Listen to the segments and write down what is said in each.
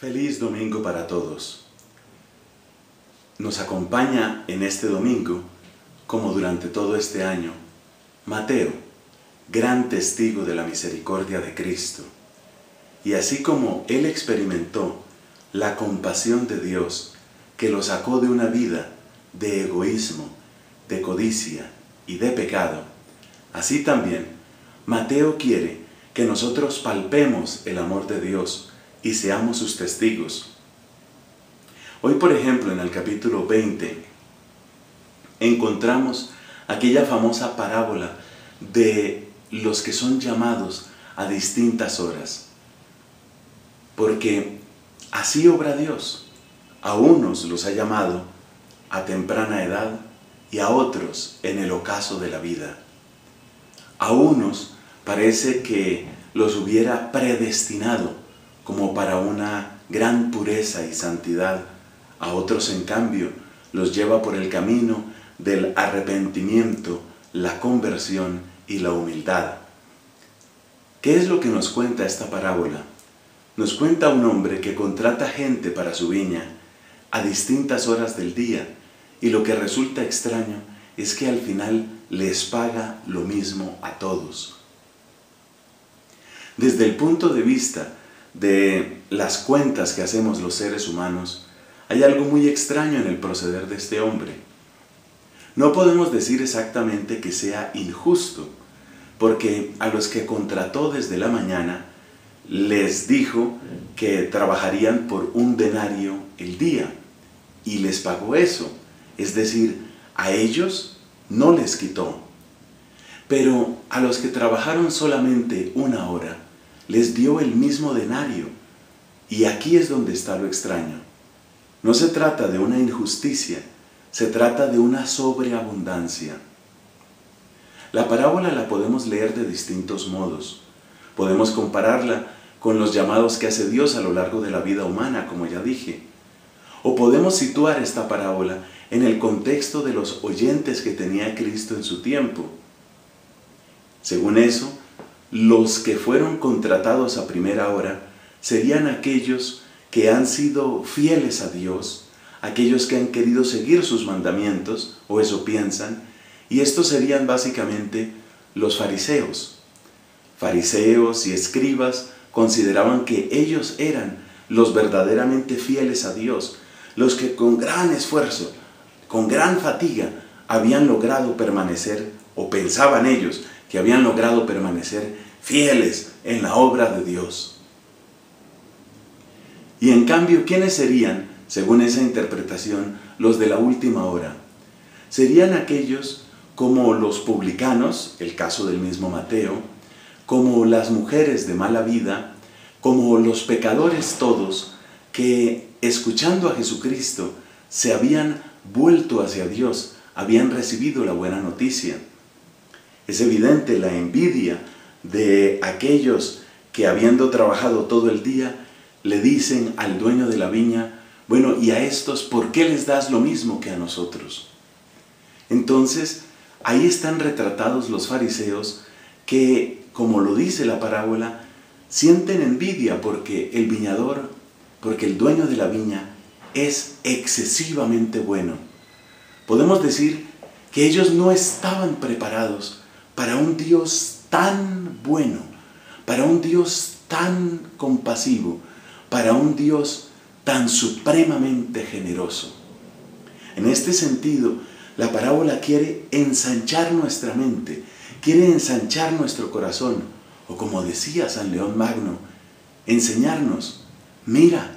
Feliz domingo para todos. Nos acompaña en este domingo, como durante todo este año, Mateo, gran testigo de la misericordia de Cristo. Y así como él experimentó la compasión de Dios que lo sacó de una vida de egoísmo, de codicia y de pecado, así también Mateo quiere que nosotros palpemos el amor de Dios y seamos sus testigos. Hoy, por ejemplo, en el capítulo 20, encontramos aquella famosa parábola de los que son llamados a distintas horas. Porque así obra Dios. A unos los ha llamado a temprana edad y a otros en el ocaso de la vida. A unos parece que los hubiera predestinado como para una gran pureza y santidad. A otros, en cambio, los lleva por el camino del arrepentimiento, la conversión y la humildad. ¿Qué es lo que nos cuenta esta parábola? Nos cuenta un hombre que contrata gente para su viña a distintas horas del día, y lo que resulta extraño es que al final les paga lo mismo a todos. Desde el punto de vista de las cuentas que hacemos los seres humanos, hay algo muy extraño en el proceder de este hombre. No podemos decir exactamente que sea injusto, porque a los que contrató desde la mañana les dijo que trabajarían por un denario el día, y les pagó eso, es decir, a ellos no les quitó. Pero a los que trabajaron solamente una hora, les dio el mismo denario. Y aquí es donde está lo extraño. No se trata de una injusticia, se trata de una sobreabundancia. La parábola la podemos leer de distintos modos. Podemos compararla con los llamados que hace Dios a lo largo de la vida humana, como ya dije. O podemos situar esta parábola en el contexto de los oyentes que tenía Cristo en su tiempo. Según eso, los que fueron contratados a primera hora serían aquellos que han sido fieles a Dios, aquellos que han querido seguir sus mandamientos, o eso piensan, y estos serían básicamente los fariseos. Fariseos y escribas consideraban que ellos eran los verdaderamente fieles a Dios, los que con gran esfuerzo, con gran fatiga, habían logrado permanecer, o pensaban ellos, que habían logrado permanecer fieles en la obra de Dios. Y en cambio, ¿quiénes serían, según esa interpretación, los de la última hora? Serían aquellos como los publicanos, el caso del mismo Mateo, como las mujeres de mala vida, como los pecadores todos, que escuchando a Jesucristo se habían vuelto hacia Dios, habían recibido la buena noticia. Es evidente la envidia de aquellos que, habiendo trabajado todo el día, le dicen al dueño de la viña: bueno, ¿y a estos por qué les das lo mismo que a nosotros? Entonces, ahí están retratados los fariseos que, como lo dice la parábola, sienten envidia porque el viñador, porque el dueño de la viña es excesivamente bueno. Podemos decir que ellos no estaban preparados para un Dios tan bueno, para un Dios tan compasivo, para un Dios tan supremamente generoso. En este sentido, la parábola quiere ensanchar nuestra mente, quiere ensanchar nuestro corazón, o como decía San León Magno, enseñarnos: mira,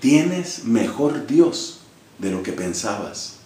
tienes mejor Dios de lo que pensabas.